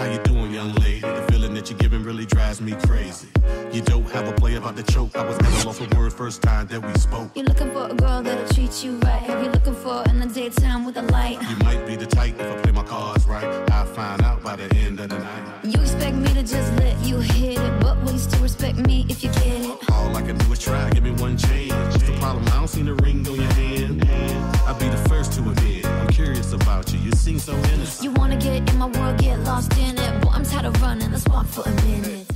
How you doing, young lady? The feeling that you're giving really drives me crazy. You don't have a play about the choke. I was never lost a word first time that we spoke. You're looking for a girl that'll treat you right. Have you looking for in the daytime with a light? You might be the type if I play my cards right. I'll find out by the end of the night. You expect me to just let you hit it, but will you still respect me if you get it? All I can do is try, give me one chance. What's the problem? I don't see the ring on your hand. I'll be the first to admit I'm curious about you. You seem so innocent. You wanna get in my world, get lost in it. Boy, I'm tired of running. Let's walk for a minute.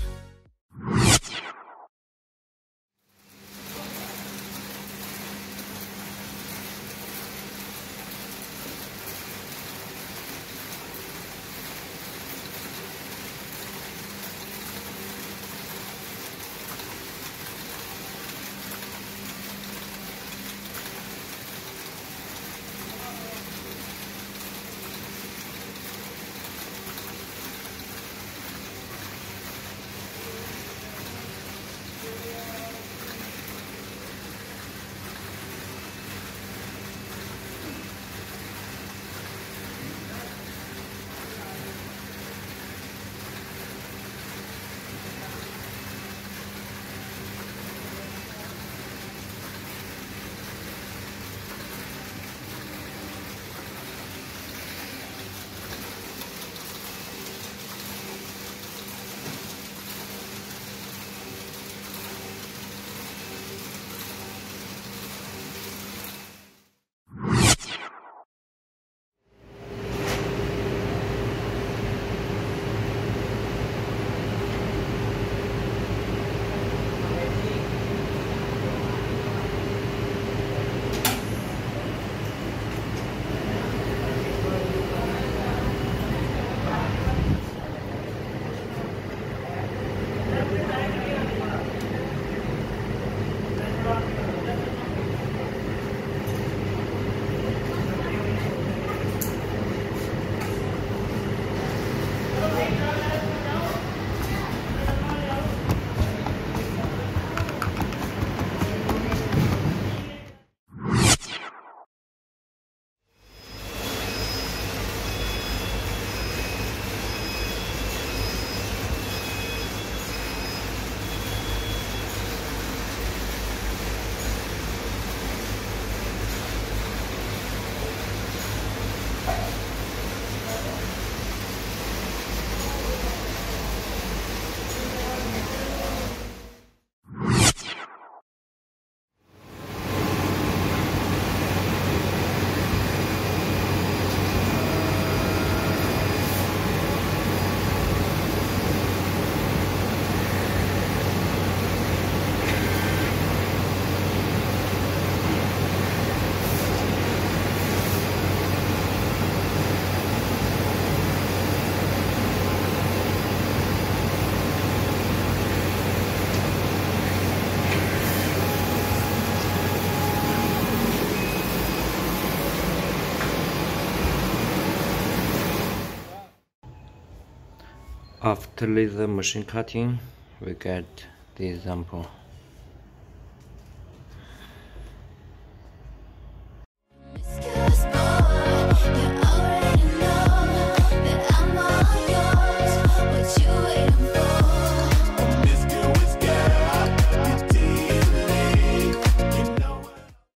After laser machine cutting, we get the example.